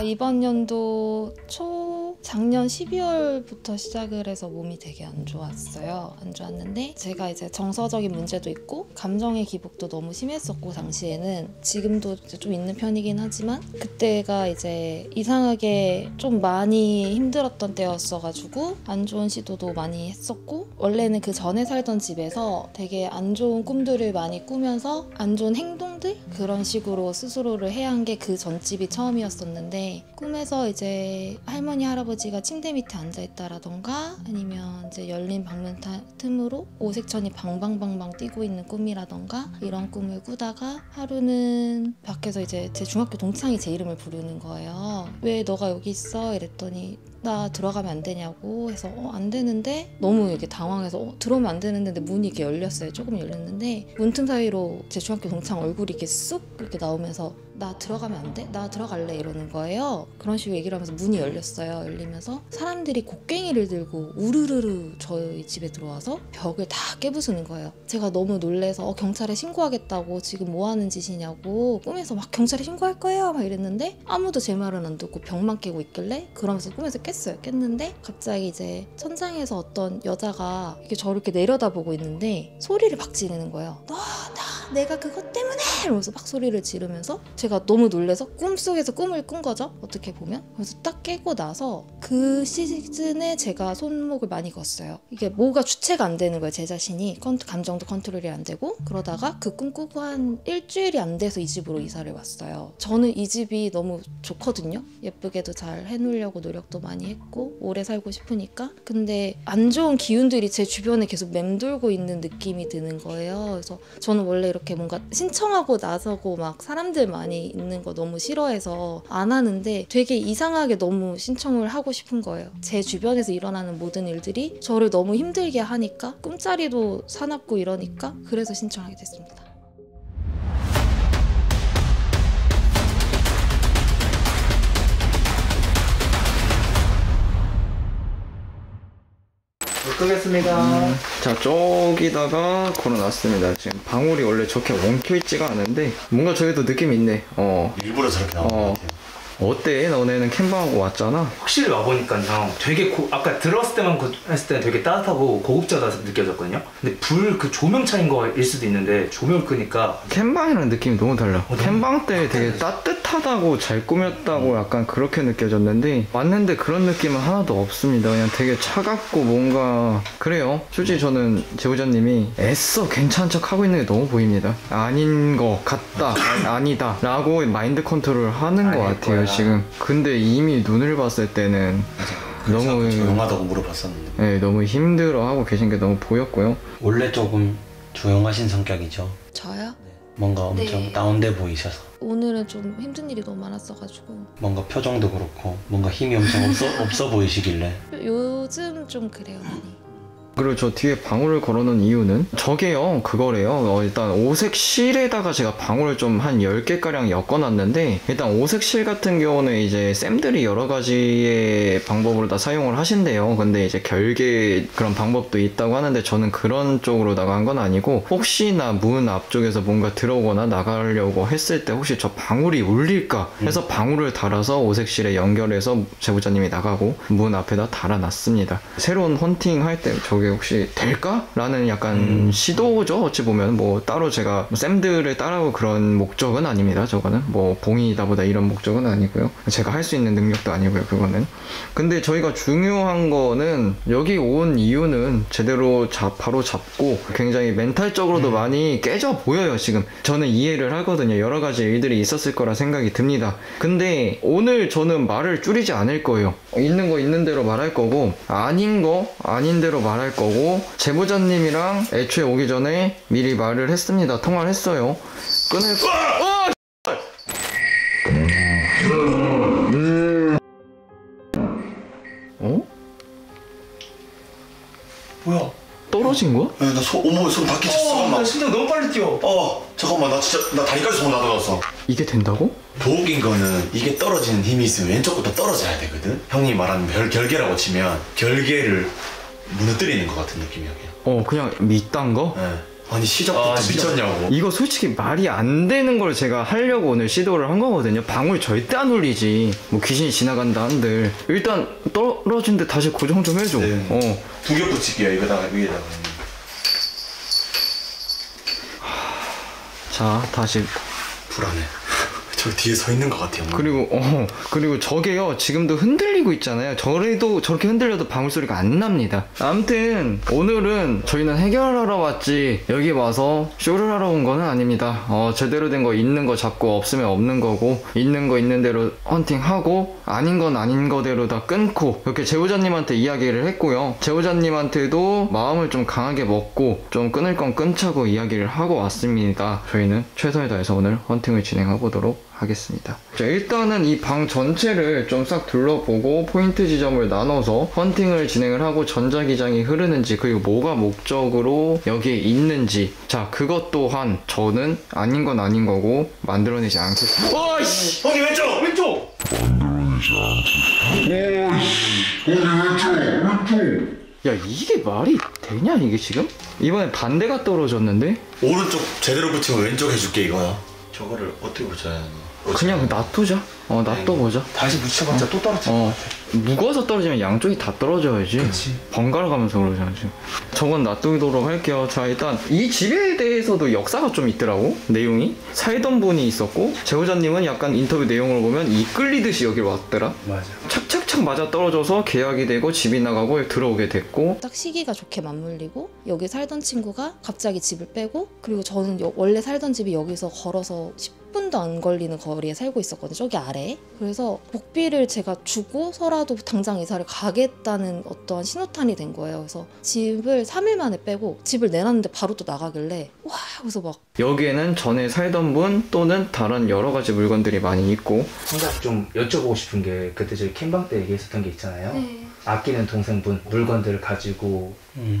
제가 이번 연도 작년 12월부터 시작을 해서 몸이 되게 안 좋았어요. 안 좋았는데 제가 이제 정서적인 문제도 있고 감정의 기복도 너무 심했었고, 당시에는 지금도 이제 좀 있는 편이긴 하지만 그때가 이제 이상하게 좀 많이 힘들었던 때였어가지고 안 좋은 시도도 많이 했었고, 원래는 그 전에 살던 집에서 되게 안 좋은 꿈들을 많이 꾸면서 안 좋은 행동들? 그런 식으로 스스로를 해한 게 그 전 집이 처음이었었는데, 꿈에서 이제 할머니 할아버지가 침대 밑에 앉아있다라던가 아니면 이제 열린 방문 틈으로 오색천이 방방방방 뛰고 있는 꿈이라던가 이런 꿈을 꾸다가 하루는 밖에서 이제 제 중학교 동창이 제 이름을 부르는 거예요. 왜 너가 여기 있어? 이랬더니 나 들어가면 안 되냐고 해서 안 되는데, 너무 이렇게 당황해서 들어오면 안 되는데, 근데 문이 이렇게 열렸어요. 조금 열렸는데 문틈 사이로 제 중학교 동창 얼굴이 이렇게 쑥 이렇게 나오면서 나 들어가면 안 돼? 나 들어갈래? 이러는 거예요. 그런 식으로 얘기를 하면서 문이 열렸어요. 열리면서 사람들이 곡괭이를 들고 우르르르 저희 집에 들어와서 벽을 다 깨부수는 거예요. 제가 너무 놀래서 경찰에 신고하겠다고, 지금 뭐 하는 짓이냐고, 꿈에서 막 경찰에 신고할 거예요 막 이랬는데 아무도 제 말은 안 듣고 벽만 깨고 있길래 그러면서 꿈에서 깼는데 갑자기 이제 천장에서 어떤 여자가 이렇게 저를 이렇게 내려다보고 있는데 소리를 막 지르는 거예요. 내가 그것 때문에! 이러면서 막 소리를 지르면서 제가 너무 놀라서 꿈속에서 꿈을 꾼 거죠, 어떻게 보면. 그래서 딱 깨고 나서 그 시즌에 제가 손목을 많이 그었어요. 이게 뭐가 주체가 안 되는 거예요, 제 자신이. 감정도 컨트롤이 안 되고. 그러다가 그 꿈 꾸고 한 일주일이 안 돼서 이 집으로 이사를 왔어요. 저는 이 집이 너무 좋거든요. 예쁘게도 잘 해놓으려고 노력도 많이 했고 오래 살고 싶으니까. 근데 안 좋은 기운들이 제 주변에 계속 맴돌고 있는 느낌이 드는 거예요. 그래서 저는 원래 이렇게 뭔가 신청하고 나서고 막 사람들 많이 있는 거 너무 싫어해서 안 하는데 되게 이상하게 너무 신청을 하고 싶은 거예요. 제 주변에서 일어나는 모든 일들이 저를 너무 힘들게 하니까, 꿈자리도 사납고 이러니까 그래서 신청하게 됐습니다. 끄겠습니다. 자, 저기다가 걸어놨습니다. 지금 방울이 원래 저렇게 엉켜있지가 않은데 뭔가 저기도 느낌 있네. 일부러 저렇게 나온 것 같아요. 어때? 너네는 캠핑하고 왔잖아? 확실히 와보니까요. 되게 아까 들어왔을 때만 했을 때는 되게 따뜻하고 고급져다 느껴졌거든요. 근데 불 그 조명 차인 거일 수도 있는데 조명 끄니까 캠방이랑 느낌이 너무 달라. 캠방 때 되게 따뜻하다고 잘 꾸몄다고 약간 그렇게 느껴졌는데 왔는데 그런 느낌은 하나도 없습니다. 그냥 되게 차갑고 뭔가 그래요. 솔직히 저는 제보자님이 애써 괜찮은 척 하고 있는 게 너무 보입니다. 아닌 거 같다, 아니다 라고 마인드 컨트롤 하는 거 같아요 지금. 근데 이미 눈을 봤을 때는 너무 조용하다고 물어봤었는데 네, 너무 힘들어하고 계신 게 너무 보였고요. 원래 조금 조용하신 성격이죠? 저요? 네. 뭔가 엄청 네. 다운돼 보이셔서 오늘은 좀 힘든 일이 너무 많았어가지고 뭔가 표정도 그렇고 뭔가 힘이 엄청 없어 보이시길래 요즘 좀 그래요 많이. 그리고 저 뒤에 방울을 걸어놓은 이유는 저게요 그거래요. 일단 오색실에다가 제가 방울을 좀 한 10개가량 엮어놨는데, 일단 오색실 같은 경우는 이제 쌤들이 여러 가지의 방법으로 다 사용을 하신대요. 근데 이제 결계 그런 방법도 있다고 하는데 저는 그런 쪽으로 나간 건 아니고, 혹시나 문 앞쪽에서 뭔가 들어오거나 나가려고 했을 때 혹시 저 방울이 울릴까 해서 방울을 달아서 오색실에 연결해서 제보자님이 나가고 문 앞에다 달아놨습니다. 새로운 헌팅 할 때 저게 혹시 될까? 라는 약간 시도죠. 어찌 보면 뭐 따로 제가 쌤들을 따라오고 그런 목적은 아닙니다. 저거는 뭐 봉이다 보다 이런 목적은 아니고요. 제가 할 수 있는 능력도 아니고요 그거는. 근데 저희가 중요한 거는 여기 온 이유는 제대로 바로 잡고 굉장히 멘탈적으로도 많이 깨져 보여요 지금. 저는 이해를 하거든요. 여러 가지 일들이 있었을 거라 생각이 듭니다. 근데 오늘 저는 말을 줄이지 않을 거예요. 있는 거 있는 대로 말할 거고 아닌 거 아닌 대로 말할 거고, 제보자님이랑 애초에 오기 전에 미리 말을 했습니다. 통화를 했어요. 끊을 거. 어? 뭐야? 떨어진 거야? 네, 나 온몸에 손 다 끼쳤어. 나 심장 너무 빨리 뛰어. 잠깐만, 나 진짜 나 다리까지 손 다 들어갔어. 이게 된다고? 더 웃긴 거는 이게 떨어지는 힘이 있으면 왼쪽부터 떨어져야 되거든. 형이 말하는 결계라고 치면 결계를 무너뜨리는 것 같은 느낌이야 그냥. 그냥 밑단 거? 네. 아니 시작부터 미쳤냐고. 이거 솔직히 말이 안 되는 걸 제가 하려고 오늘 시도를 한 거거든요. 방울 절대 안 울리지. 뭐 귀신이 지나간다 한들 일단 떨어진데 다시 고정 좀 해줘. 네. 어. 두 겹 붙일게요. 이거다가 위에다가. 자 다시. 불안해. 저 뒤에 서 있는 것 같아요. 그리고 그리고 저게요 지금도 흔들리고 있잖아요. 저래도 저렇게 흔들려도 방울소리가 안 납니다. 아무튼 오늘은 저희는 해결하러 왔지 여기 와서 쇼를 하러 온 거는 아닙니다. 제대로 된 거 있는 거 잡고 없으면 없는 거고 있는 거 있는 대로 헌팅하고 아닌 건 아닌 거대로 다 끊고 이렇게 제보자님한테 이야기를 했고요. 제보자님한테도 마음을 좀 강하게 먹고 좀 끊을 건 끊자고 이야기를 하고 왔습니다. 저희는 최선을 다해서 오늘 헌팅을 진행해보도록 하겠습니다. 자, 일단은 이 방 전체를 좀 싹 둘러보고 포인트 지점을 나눠서 헌팅을 진행을 하고 전자기장이 흐르는지 그리고 뭐가 목적으로 여기에 있는지 자 그것 또한 저는 아닌 건 아닌 거고 만들어내지 않겠습니다. 어이씨! 거기 왼쪽! 왼쪽! 만들어내지 않겠습니다. 어이씨! 거기 왼쪽! 왼쪽! 야 이게 말이 되냐 이게 지금? 이번에 반대가 떨어졌는데? 오른쪽 제대로 붙이면 왼쪽 해줄게 이거야. 저거를 어떻게 붙여야 하냐? 그냥 놔두자. 놔둬보자. 다시 붙여봤자 또 떨어질 것 같아. 묶어서 떨어지면 양쪽이 다 떨어져야지. 그치. 번갈아 가면서 그러지. 저건 놔두도록 할게요. 자 일단 이 집에 대해서도 역사가 좀 있더라고. 내용이 살던 분이 있었고 제보자님은 약간 인터뷰 내용을 보면 이끌리듯이 여길 왔더라. 맞아. 착착착 맞아 떨어져서 계약이 되고 집이 나가고 들어오게 됐고 딱 시기가 좋게 맞물리고 여기 살던 친구가 갑자기 집을 빼고 그리고 저는 원래 살던 집이 여기서 걸어서 10분도 안 걸리는 거리에 살고 있었거든요. 저기 아래에. 그래서 복비를 제가 주고 서라도 당장 이사를 가겠다는 어떠한 신호탄이 된 거예요. 그래서 집을 3일 만에 빼고 집을 내놨는데 바로 또 나가길래 와 그래서 막 여기에는 전에 살던 분 또는 다른 여러 가지 물건들이 많이 있고 생각 좀 여쭤보고 싶은 게 그때 저희 캠방 때 얘기했었던 게 있잖아요. 네. 아끼는 동생분 물건들을 가지고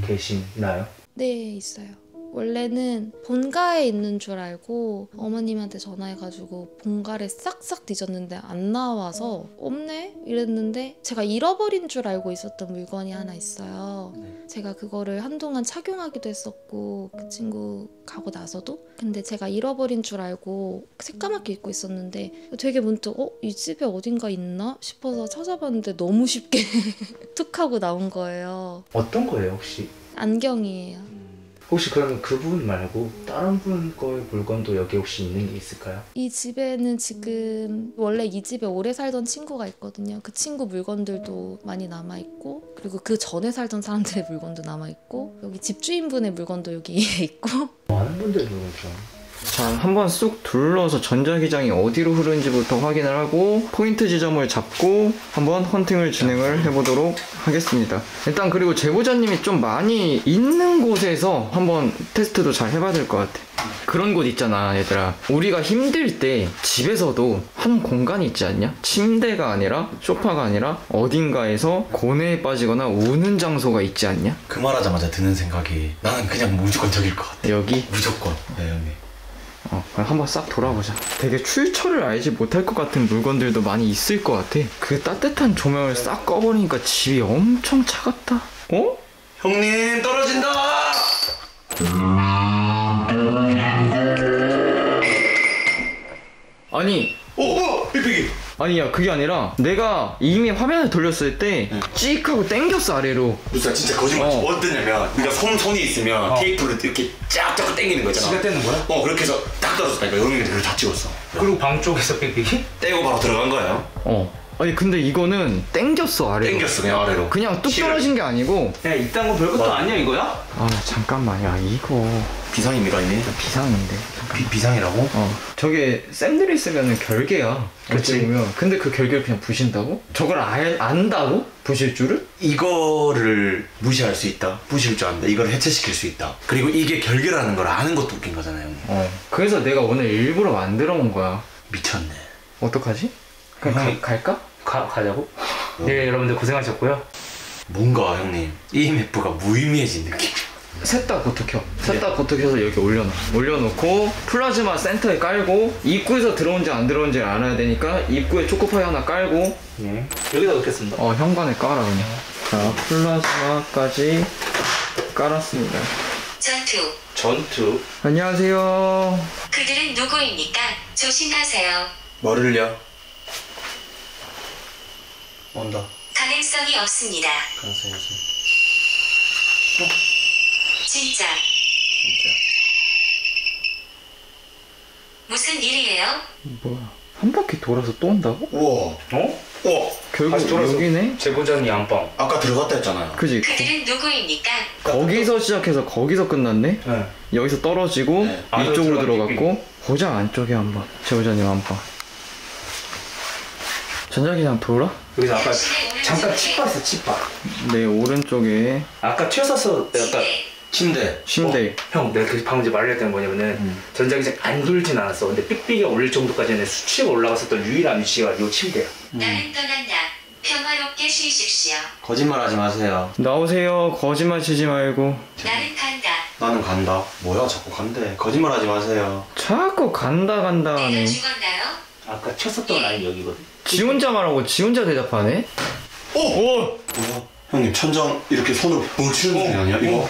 계시나요? 네 있어요. 원래는 본가에 있는 줄 알고 어머님한테 전화해가지고 본가를 싹싹 뒤졌는데 안 나와서 없네? 이랬는데 제가 잃어버린 줄 알고 있었던 물건이 하나 있어요. 제가 그거를 한동안 착용하기도 했었고 그 친구 가고 나서도 근데 제가 잃어버린 줄 알고 새까맣게 입고 있었는데 되게 문득 이 집에 어딘가 있나? 싶어서 찾아봤는데 너무 쉽게 툭 하고 나온 거예요. 어떤 거예요 혹시? 안경이에요. 혹시 그러면 그분 말고 다른 분 거의 물건도 여기 혹시 있는 게 있을까요? 이 집에는 지금 원래 이 집에 오래 살던 친구가 있거든요. 그 친구 물건들도 많이 남아있고 그리고 그 전에 살던 사람들의 물건도 남아있고 여기 집주인분의 물건도 여기에 있고 많은 분들의 물건이죠. 자, 한번 쑥 둘러서 전자기장이 어디로 흐르는지부터 확인을 하고 포인트 지점을 잡고 한번 헌팅을 진행을 해보도록 하겠습니다. 일단 그리고 제보자님이 좀 많이 있는 곳에서 한번 테스트도 잘 해봐야 될 것 같아. 그런 곳 있잖아 얘들아. 우리가 힘들 때 집에서도 한 공간이 있지 않냐? 침대가 아니라 소파가 아니라 어딘가에서 고뇌에 빠지거나 우는 장소가 있지 않냐? 그 말하자마자 드는 생각이 나는 그냥 무조건 저길 것 같아. 여기? 무조건. 네, 여기. 한번 싹 돌아보자. 되게 출처를 알지 못할 것 같은 물건들도 많이 있을 것 같아. 그 따뜻한 조명을 싹 꺼버리니까 집이 엄청 차갑다. 어? 형님 떨어진다! 아니 삐삐기. 아니야 그게 아니라 내가 이미 화면을 돌렸을 때 찍 하고 당겼어 아래로. 무슨 진짜 거짓말이지. 어땠냐면 그러니까 손이 있으면 테이프를 이렇게 쫙쫙 당기는 거잖아. 지가 떼는 거야? 그렇게 해서 딱 떨어졌다니까. 여름이 그걸 다 찍었어. 그리고 방 쪽에서 삐삐기? 떼고 바로 들어간 거예요. 아니 근데 이거는 당겼어 아래로. 당겼어 그냥 아래로. 그냥 뚝 떨어진 게 아니고. 야 이딴 거 별것도 아니야 이거야? 아 잠깐만 야 이거 비상입니다 이미. 비상인데. 비상이라고? 저게 쌤들이 쓰면은 결계야. 그치. 근데 그 결계를 그냥 부신다고? 저걸 안다고? 부실 줄을? 이거를 무시할 수 있다. 부실 줄 안다. 이걸 해체시킬 수 있다. 그리고 이게 결계라는 걸 아는 것도 웃긴 거잖아요 형님. 그래서 내가 오늘 일부러 만들어 온 거야. 미쳤네. 어떡하지? 그냥 갈까? 가자고? 네 여러분들 고생하셨고요. 뭔가 형님 EMF가 무의미해진 느낌. 셋 다 고토켜. 셋 다 고토켜서 여기 올려놓고 플라즈마 센터에 깔고 입구에서 들어온지 안 들어온지 알아야 되니까 입구에 초코파이 하나 깔고. 네. 여기다 넣겠습니다. 현관에 깔아 그냥. 자 플라즈마까지 깔았습니다. 전투 전투. 안녕하세요. 그들은 누구입니까? 조심하세요. 뭐를요? 온다. 가능성이 없습니다. 가능성이 없습니다. 어? 진짜. 진짜. 무슨 일이에요? 뭐야? 한 바퀴 돌아서 또 온다고? 우와. 어? 우와. 결국 여기네? 제보자는 양방. 아까 들어갔다 했잖아요. 그지? 그들은 누구입니까? 거기서 시작해서 거기서 끝났네? 네. 여기서 떨어지고 네. 이쪽으로 들어갔고 보자 안쪽에 한 번. 제보자님 한 번. 전자기장 돌아? 여기서 아까 잠깐 칩바 있어 칩바. 네 오른쪽에. 아까 튀었었어. 약간. 침대. 어, 형, 내가 그 방금 말했던 거냐면은 전자기장 안 돌진 않았어. 근데 삑삑이 올릴 정도까지는 수치가 올라갔었던 유일한 위치가 이 침대야. 나는 떠난다. 평화롭게 쉬십시오. 거짓말하지 마세요. 나오세요. 거짓말 치지 말고. 나는 간다. 나는 간다. 뭐야 자꾸 간대. 거짓말하지 마세요. 자꾸 간다 하네. 내가 죽었나요? 아까 쳤었던 라인 여기거든. 지 혼자 말하고 지 혼자 대답하네. 오! 오! 뭐야? 형님 천장 이렇게 손으로 뭉 치는 소리 아니야? 이거?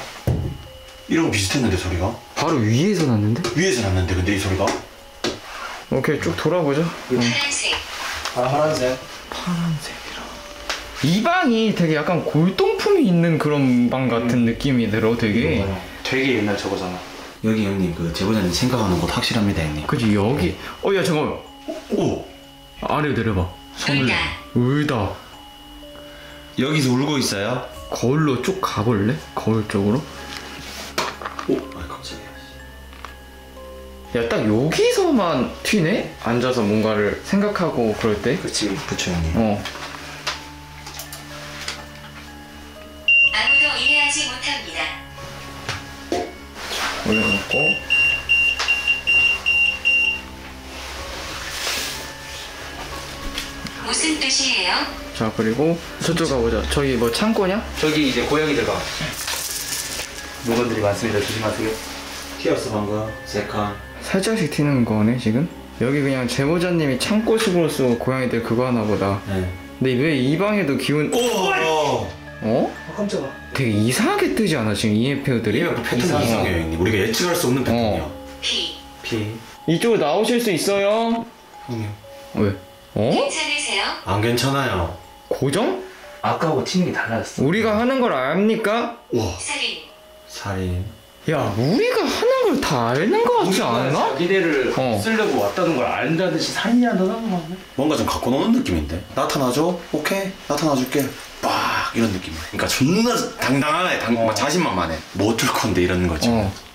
이러고 비슷했는데 소리가? 바로 위에서 났는데? 위에서 났는데 근데 이 소리가? 오케이 쭉 돌아보자. 파란색. 아 파란색. 파란색이라. 이 방이 되게 약간 골동품이 있는 그런 방 같은 느낌이 들어 되게. 되게 옛날 저거잖아. 여기 형님 그 제보자님 생각하는 곳 확실합니다 형님. 그치 여기. 어 야 잠깐만. 오. 아래로 내려봐. 손을. 울다. 여기서 울고 있어요? 거울로 쭉 가볼래? 거울 쪽으로. 오, 아 깜짝이야. 야, 딱 여기서만 튀네? 앉아서 뭔가를 생각하고 그럴 때. 그렇지, 그쵸 형님. 어. 아무도 이해하지 못합니다. 올려놓고. 무슨 뜻이에요? 자, 그리고 저쪽 가보자. 저기 뭐 창고냐? 저기 이제 고양이들 가. 물건들이 많습니다. 조심하세요. 튀었어 방금. 세칸 살짝씩 튀는 거네 지금? 여기 그냥 제보자님이 창고식으로 쓰고 고양이들 그거 하나 보다. 네. 근데 왜 이 방에도 기운... 오! 어? 아 깜짝아. 되게 이상하게 뜨지 않아 지금 EMP들이? 패턴이 이상해요 형님. 우리가 예측할 수 없는 패턴이야. 피. 이쪽으로 나오실 수 있어요? 형님. 왜? 어? 괜찮으세요? 안 괜찮아요. 고정? 아까하고 튀는 게 달라졌어. 우리가 하는 걸 압니까? 우와. 살인. 야, 우리가 하는 걸 다 아는 거 같지 않나? 자기네를 쓰려고 왔다는 걸 안다듯이 살인이란다는 거. 뭔가 좀 갖고 노는 느낌인데. 나타나줘? 오케이. 나타나줄게. 빡! 이런 느낌. 그러니까 존나 당당하네. 막 자신만만해. 뭐 어쩔 건데 이러는 거지.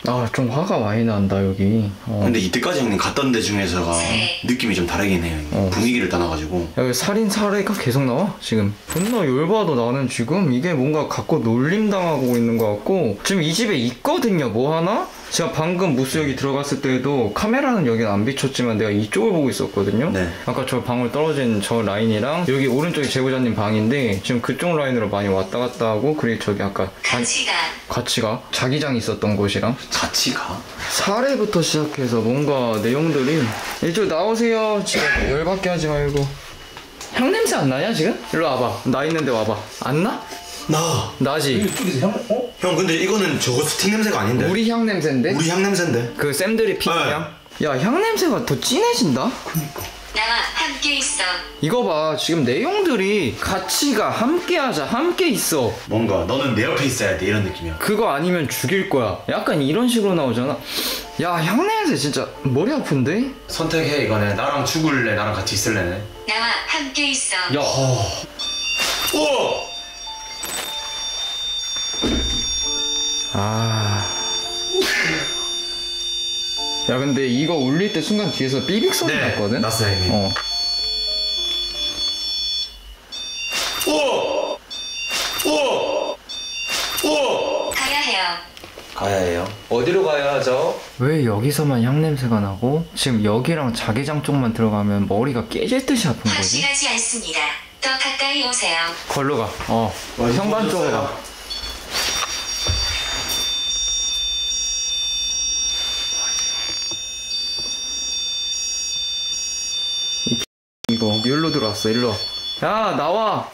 아, 좀 화가 많이 난다 여기. 근데 이때까지 형님 갔던 데 중에서가 느낌이 좀 다르긴 해요. 분위기를 떠나가지고. 여기 살인 사례가 계속 나와 지금. 존나 열받아 나는 지금. 이게 뭔가 갖고 놀림당하고 있는 것 같고. 지금 이 집에 있거든요 뭐 하나? 제가 방금 무스 여기 들어갔을 때도 카메라는 여긴 안 비쳤지만 내가 이쪽을 보고 있었거든요. 네. 아까 저 방울 떨어진 저 라인이랑 여기 오른쪽이 제보자님 방인데 지금 그쪽 라인으로 많이 왔다 갔다 하고. 그리고 저기 아까 같이 가 자기장이 있었던 곳이랑 같이 가? 사례부터 시작해서 뭔가 내용들이. 이쪽 나오세요. 지금 열받게 하지 말고. 향 냄새 안 나냐 지금? 일로 와봐. 나 있는데 와봐. 안 나? 나! 나지? 이쪽에서 향? 어? 형 근데 이거는 저거 스틱 냄새가 아닌데? 우리 향 냄새인데? 우리 향 냄새인데? 그 쌤들이 피는 향? 야 향 냄새가 더 진해진다? 그니까 나와 함께 있어. 이거 봐 지금 내용들이 같이 가, 함께 하자, 함께 있어. 뭔가 너는 내 옆에 있어야 돼 이런 느낌이야. 그거 아니면 죽일 거야 약간 이런 식으로 나오잖아. 야 향 냄새 진짜 머리 아픈데? 선택해 이거네. 나랑 죽을래 나랑 같이 있을래네. 나와 함께 있어. 야 우와. 아... 야 근데 이거 울릴 때 순간 뒤에서 삐빅 소리 네, 났거든? 났어요 형님. 오! 가야 해요. 어디로 가야 하죠? 왜 여기서만 향냄새가 나고 지금 여기랑 자개장 쪽만 들어가면 머리가 깨질 듯이 아픈 거지? 확실하지 않습니다. 더 가까이 오세요. 걸로 가. 현관 쪽으로 가. 이거 여기로 들어왔어. 일로 와. 야 나와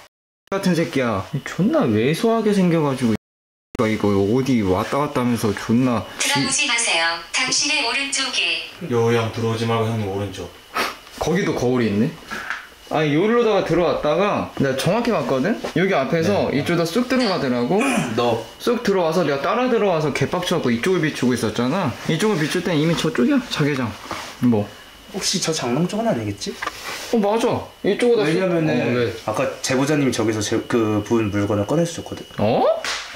같은 새끼야. 존나 왜소하게 생겨가지고 이거 어디 왔다 갔다 하면서 존나. 들어오지 마세요. 당신의 오른쪽에. 여우야 들어오지 말고 형님 오른쪽. 거기도 거울이 있네. 아니 여기로다가 들어왔다가 내가 정확히 봤거든? 여기 앞에서 네. 이쪽에다 쑥 들어가더라고. 너 쑥 들어와서 내가 따라 들어와서 개빡쳐갖고 이쪽을 비추고 있었잖아. 이쪽을 비출 땐 이미 저쪽이야 자개장. 뭐 혹시 저 장롱 쪽은 아니겠지? 어 맞아 이쪽에다. 왜냐면은 아까 제보자님이 저기서 그 분 물건을 꺼내주셨거든. 어?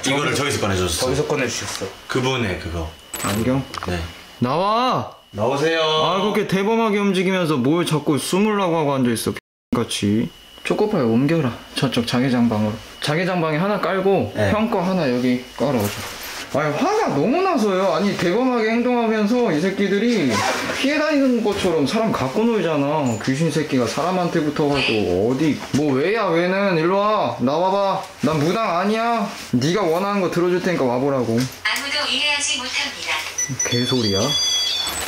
이거를 저기서 꺼내줬어. 저기서 꺼내주셨어. 그분의 그거 안경? 네. 나와! 나오세요. 아 그렇게 대범하게 움직이면서 뭘 자꾸 숨으려고 하고 앉아있어 같이. 초코파이 옮겨라 저쪽 자개장 방으로. 자개장 방에 하나 깔고 네. 형 거 하나 여기 깔아줘. 아니 화가 너무 나서요. 아니 대범하게 행동하면서 이 새끼들이 피해 다니는 것처럼 사람 갖고 놀잖아. 귀신 새끼가 사람한테 붙어가지고 어디 뭐 왜야 왜는 일로 와 나와봐. 난 무당 아니야. 네가 원하는 거 들어줄 테니까 와보라고. 아무도 이해하지 못합니다. 개소리야.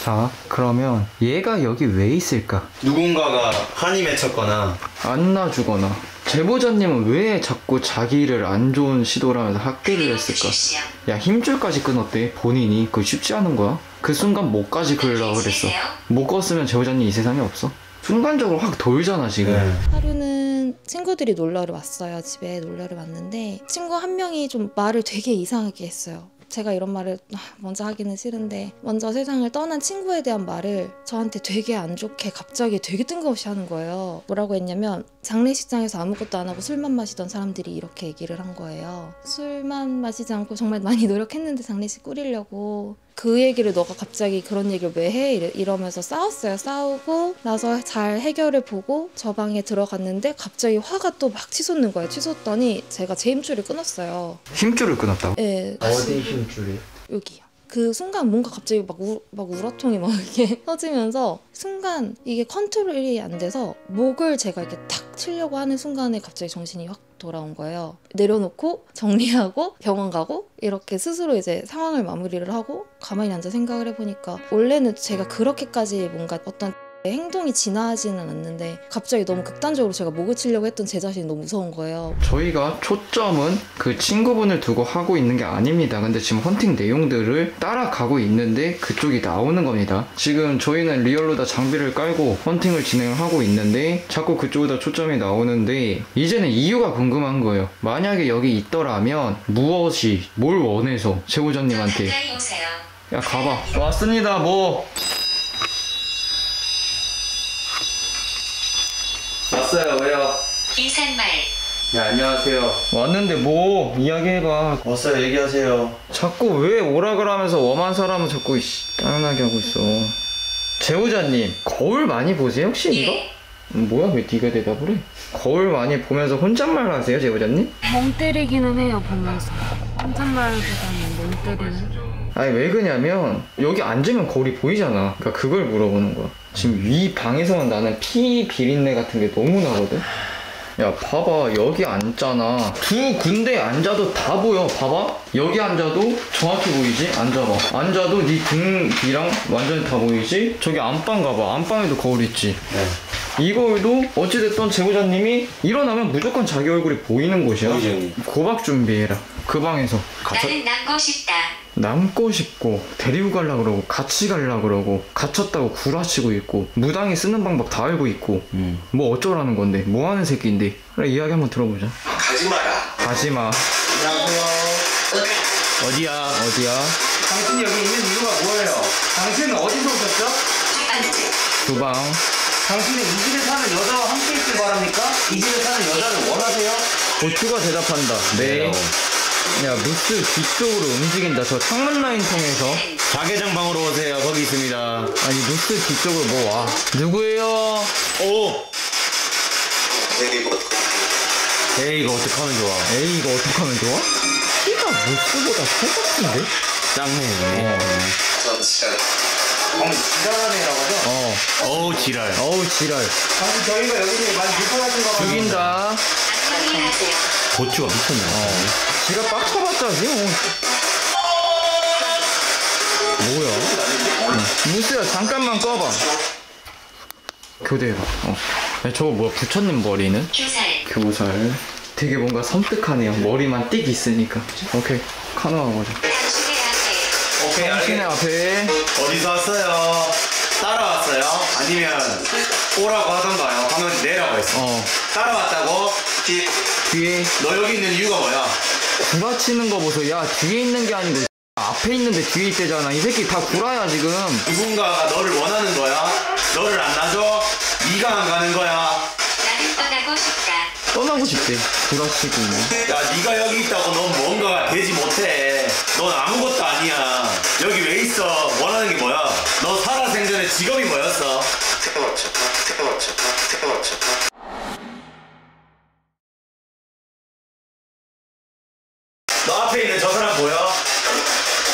자 그러면 얘가 여기 왜 있을까? 누군가가 한이 맺혔거나 안 놔주거나. 제보자님은 왜 자꾸 자기를 안 좋은 시도를 하면서 학대를 했을까? 야 힘줄까지 끊었대 본인이. 그거 쉽지 않은 거야. 그 순간 목까지 그으려고 그랬어. 못 껐으면 제보자님 이 세상에 없어. 순간적으로 확 돌잖아 지금. 네. 하루는 친구들이 놀러를 왔어요. 집에 놀러를 왔는데 친구 한 명이 좀 말을 되게 이상하게 했어요. 제가 이런 말을 먼저 하기는 싫은데 먼저 세상을 떠난 친구에 대한 말을 저한테 되게 안 좋게 갑자기 되게 뜬금없이 하는 거예요. 뭐라고 했냐면 장례식장에서 아무것도 안 하고 술만 마시던 사람들이 이렇게 얘기를 한 거예요. 술만 마시지 않고 정말 많이 노력했는데 장례식 꾸리려고. 그 얘기를 너가 갑자기 그런 얘기를 왜 해? 이러면서 싸웠어요. 싸우고 나서 잘 해결을 보고 저 방에 들어갔는데 갑자기 화가 또 막 치솟는 거예요. 치솟더니 제가 제 힘줄을 끊었어요. 힘줄을 끊었다고? 네. 어디 힘줄이? 여기요. 그 순간 뭔가 갑자기 막 우라통이 막 이렇게 터지면서 순간 이게 컨트롤이 안 돼서 목을 제가 이렇게 탁 치려고 하는 순간에 갑자기 정신이 확 돌아온 거예요. 내려놓고 정리하고 병원 가고 이렇게 스스로 이제 상황을 마무리를 하고 가만히 앉아 생각을 해보니까 원래는 제가 그렇게까지 뭔가 어떤 행동이 진화하지는 않는데 갑자기 너무 극단적으로 제가 목을 치려고 했던 제 자신이 너무 무서운 거예요. 저희가 초점은 그 친구분을 두고 하고 있는 게 아닙니다. 근데 지금 헌팅 내용들을 따라가고 있는데 그쪽이 나오는 겁니다. 지금 저희는 리얼로 다 장비를 깔고 헌팅을 진행을 하고 있는데 자꾸 그쪽에다 초점이 나오는데 이제는 이유가 궁금한 거예요. 만약에 여기 있더라면 무엇이 뭘 원해서 제보자님한테. 야 가봐. 왔습니다. 뭐 왔어요. 왜요? 인사말. 네 안녕하세요. 왔는데 뭐 이야기해봐. 왔어요. 얘기하세요. 자꾸 왜 오라 그러면서 웜한 사람은 자꾸 까나게 하고 있어. 제보자님 거울 많이 보세요 혹시? 예. 이거? 뭐야 왜 네가 대답을 해? 거울 많이 보면서 혼잣말 하세요 제보자님? 멍 때리기는 해요 보면서. 혼잣말보다는 멍 때리는. 아니 왜 그러냐면 여기 앉으면 거울이 보이잖아. 그러니까 그걸 물어보는 거야. 지금 위 방에서는 나는 피 비린내 같은 게 너무 나거든. 야 봐봐 여기 앉잖아. 두 군데 앉아도 다 보여. 봐봐 여기 앉아도 정확히 보이지? 앉아봐. 앉아도 네 등이랑 완전히 다 보이지? 저기 안방 가봐. 안방에도 거울 있지? 네. 이 거울도 어찌됐든 제보자님이 일어나면 무조건 자기 얼굴이 보이는 곳이야. 고박 준비해라. 그 방에서. 나는 남고 싶다. 남고 싶고 데리고 가려고 그러고 같이 가려고 그러고 갇혔다고 구라치고 있고 무당이 쓰는 방법 다 알고 있고 뭐 어쩌라는 건데 뭐 하는 새끼인데. 그래 이야기 한번 들어보자. 가지마라. 가지마. 안녕하세요. 어디야 어디야. 당신이 여기 있는 이유가 뭐예요? 당신은 어디서 오셨죠? 주방. 당신은 이 집에 사는 여자와 함께 있길 바랍니까? 이 집에 사는 여자를 원하세요? 고추가 대답한다. 네. 야 무스 뒤쪽으로 움직인다. 저 창문 라인 통해서. 자개장 방으로 오세요. 거기 있습니다. 아니 무스 뒤쪽으로 뭐 와. 누구예요? 오. 에이 이거 어떡하면 좋아. 에이 이거 어떡하면 좋아? 키가 무스보다 똑같은데? 짱네. 전 진짜 지랄이라고 하죠? 어. 어우 지랄. 어우 지랄. 사실 저희가 여기서 많이 불편하신 거 같아요. 죽인다. 고추가 미쳤네. 지가 빡쳐봤자 지금. 뭐야? 무스야 잠깐만 꺼봐. 교대해봐. 야, 저거 뭐야? 부처님 머리는? 교살. 되게 뭔가 섬뜩하네요. 머리만 띡 있으니까. 오케이. 카메라 보자. 오케이. 당신의 앞에. 어디서 왔어요? 따라왔어요? 아니면 오라고 하던가요? 방금 내라고 했어. 따라왔다고? 뒤에. 너 여기 있는 이유가 뭐야? 구라치는 거 보소. 야, 뒤에 있는 게 아니고 앞에 있는데 뒤에 있대잖아. 이 새끼 다 구라야 지금. 누군가가 너를 원하는 거야? 너를 안 놔줘? 네가 안 가는 거야? 나는 떠나고 싶다. 떠나고 싶대. 구라치고. 야, 네가 여기 있다고 넌 뭔가가 되지 못해. 넌 아무것도 아니야. 여기 왜 있어? 원하는 게 뭐야? 너 살아생전에 직업이 뭐였어? 너 앞에 있는 저 사람 보여?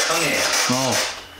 형님.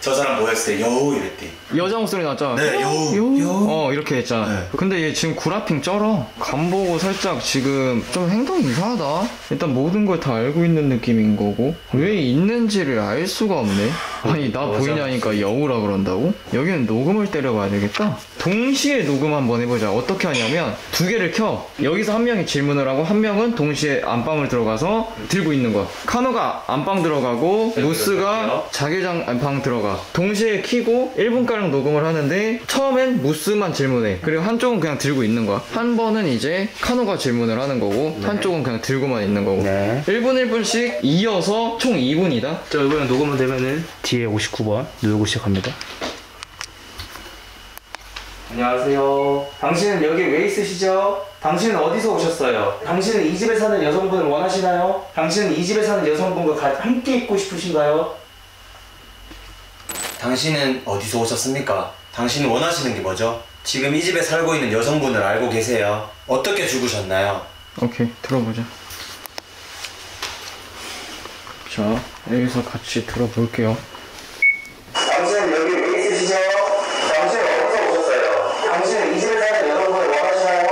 저 사람 뭐였을 때 여우 이랬대. 여자 목소리 났잖아. 네, 여우. 이렇게 했잖아. 네. 근데 얘 지금 구라핑 쩔어. 간 보고 살짝 지금 좀 행동이 이상하다. 일단 모든 걸 다 알고 있는 느낌인 거고 왜 있는지를 알 수가 없네. 아니 나 보이냐니까 여우라 그런다고? 여기는 녹음을 때려봐야 되겠다. 동시에 녹음 한번 해보자. 어떻게 하냐면 두 개를 켜. 여기서 한 명이 질문을 하고 한 명은 동시에 안방을 들어가서 들고 있는 거야. 카노가 안방 들어가고 무스가 자기장 안방 들어가. 동시에 키고 1분가량 녹음을 하는데 처음엔 무스만 질문해. 그리고 한쪽은 그냥 들고 있는 거야. 한 번은 이제 카노가 질문을 하는 거고 네. 한쪽은 그냥 들고만 있는 거고 네. 1분 1분씩 이어서 총 2분이다 자, 이번에 녹음은 되면은 뒤에 59번 누르고 시작합니다. 안녕하세요. 당신은 여기 왜 있으시죠? 당신은 어디서 오셨어요? 당신은 이 집에 사는 여성분을 원하시나요? 당신은 이 집에 사는 여성분과 함께 있고 싶으신가요? 당신은 어디서 오셨습니까? 당신은 원하시는 게 뭐죠? 지금 이 집에 살고 있는 여성분을 알고 계세요. 어떻게 죽으셨나요? 오케이, 들어보자. 자, 여기서 같이 들어볼게요. 당신은 여기 왜 있으시죠? 당신은 어디서 오셨어요? 당신은 이 집에 사는 여성분을 원하시나요?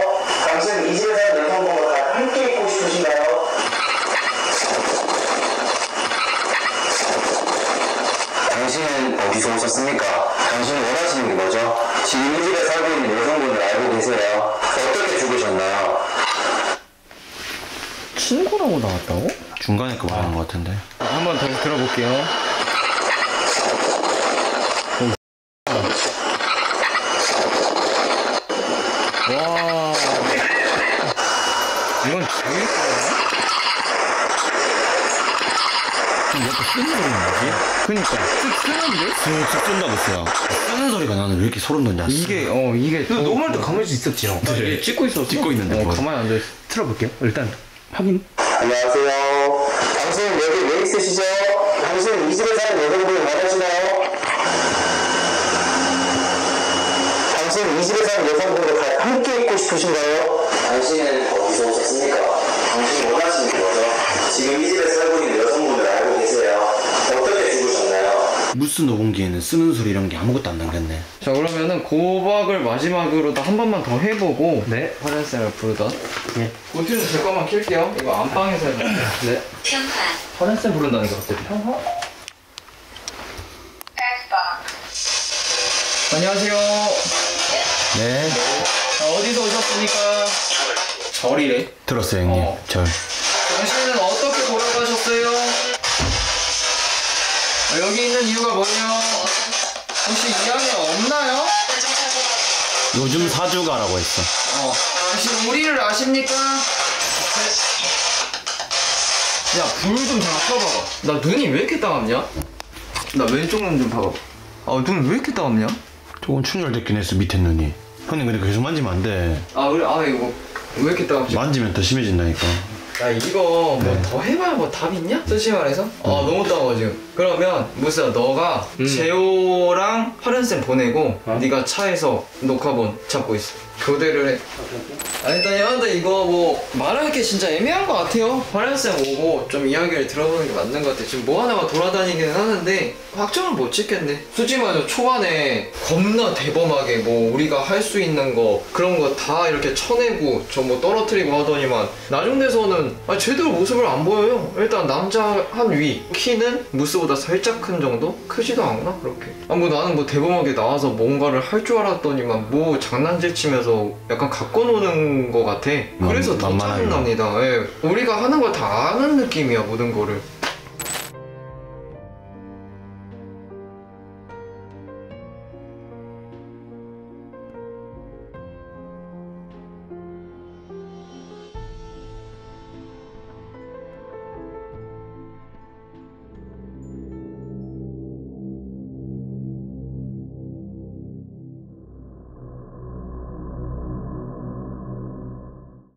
당신은 이 집에 사는 여성분과 함께 있고 싶으신가요? 당신은 어디서 오셨습니까? 당신이 원하시는 게 뭐죠? 지금 이 집에 살고 있는 여성분을 알고 계세요. 어떻게 죽으셨나요? 친구라고 나왔다고? 중간에 그거 말하는 것 같은데. 한번 다시 들어볼게요. 와. 이건 제일 쓰는 소리 나지? 그니까 쓰는데? 쓱쓱 쏜다고 써요. 쓰는 소리가 나는 왜 이렇게 소름 돋냐? 이게 녹음할 때 가만히 있었지 형. 나 이게 찍고 있었어. 찍고 있는데 가만히 앉아있어. 틀어볼게요. 일단 확인. 안녕하세요. 당신은 여기 왜 있으시죠? 당신은 이 집에 사는 여성분을 원하시나요? 당신은 이 집에 사는 여성분과 함께 있고 싶으신가요? 당신은 어디서 오셨습니까? 당신이 원하시는 거죠? 지금 이 집에 살고 있는 여성분을 알고 계세요. 어떻게 죽으셨나요? 무슨 녹음기에는 쓰는 소리 이런 게 아무것도 안 남겼네. 자, 그러면은 고박을 마지막으로 한 번만 더 해보고 네. 화장실을 부르던 네. 고트는 제 것만 킬게요. 이거 안방에서 해요. 네. 평화. 화장실 부른다니까 갑자기. 평화? 안녕하세요. 네. 자, 어디서 오셨습니까? 절이래. 들었어요 형님. 절. 당신은 어떻게 돌아가셨어요? 여기 있는 이유가 뭐예요? 혹시 이 안에 없나요? 요즘 사주가라고 했어. 당신 우리를 아십니까? 야, 불 좀 잠깐 켜봐봐. 나 눈이 왜 이렇게 따갑냐? 나 왼쪽 눈 좀 봐봐. 아, 눈 왜 이렇게 따갑냐? 조금 충혈됐긴 했어, 밑에 눈이. 형님, 근데 계속 만지면 안 돼. 아, 그래? 아, 이거 왜 이렇게 따갑지? 만지면 더 심해진다니까. 야, 이거 네. 뭐 더 해봐야 뭐 답 있냐? 솔직히 말해서? 너무 따가워 지금. 그러면 무스야, 너가 재호랑 화른쌤 보내고 네가 차에서 녹화본 잡고 있어. 교대를 해. 아, 일단 여러분들 이거 뭐 말할 게 진짜 애매한 것 같아요. 화른쌤 오고 좀 이야기를 들어보는 게 맞는 것 같아. 지금 뭐 하나가 돌아다니기는 하는데 확정을 못 찍겠네. 솔직히 말해서 초반에 겁나 대범하게 뭐 우리가 할 수 있는 거 그런 거 다 이렇게 쳐내고 저 뭐 떨어뜨리고 하더니만 나중 돼서는 제대로 모습을 안 보여요. 일단 남자 한 위, 키는 무스보다 살짝 큰 정도? 크지도 않구나 그렇게. 나는 뭐 대범하게 나와서 뭔가를 할 줄 알았더니만 뭐 장난질 치면서 약간 갖고 노는 거 같아. 그래서 더 짜증납니다. 예. 우리가 하는 거 다 아는 느낌이야 모든 거를.